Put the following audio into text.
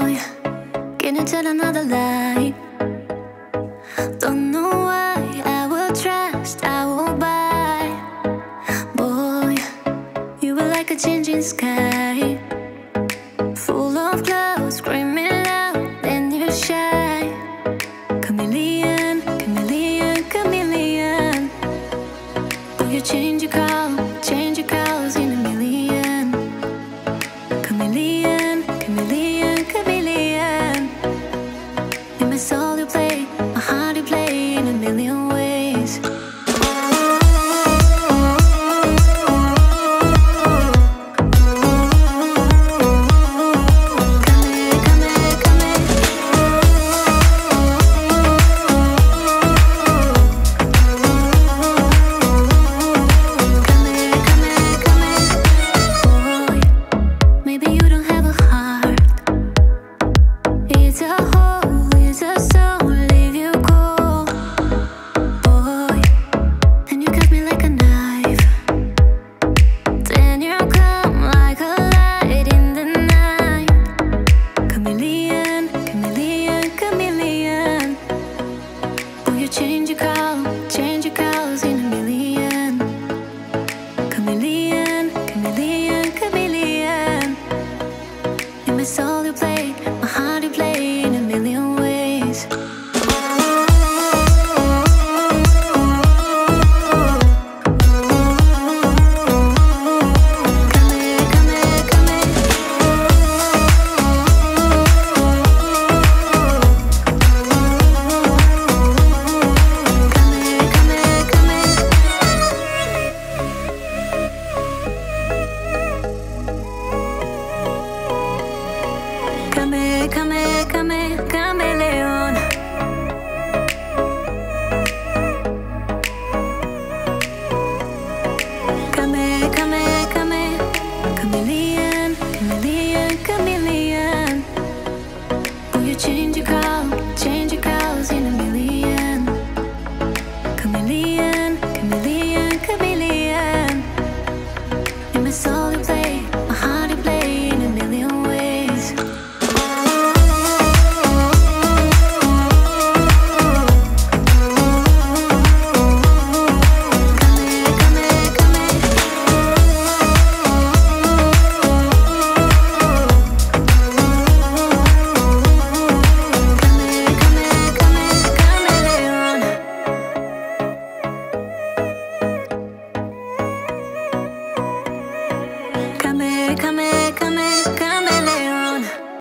boy, can you tell another lie? Don't know why I will trust, I will buy. Boy, you were like a changing sky, full of clouds, screaming loud, and you're shy. Chameleon, chameleon, chameleon. Boy, you change your color, change your colors in a million. Chameleon, chameleon, chameleon. In my soul you play, my heart you play in a million ways. So